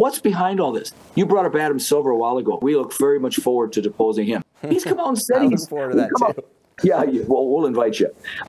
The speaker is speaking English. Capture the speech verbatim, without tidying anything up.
What's behind all this? You brought up Adam Silver a while ago. We look very much forward to deposing him. He's come out and said he's looking forward to that too. Yeah, well, we'll invite you.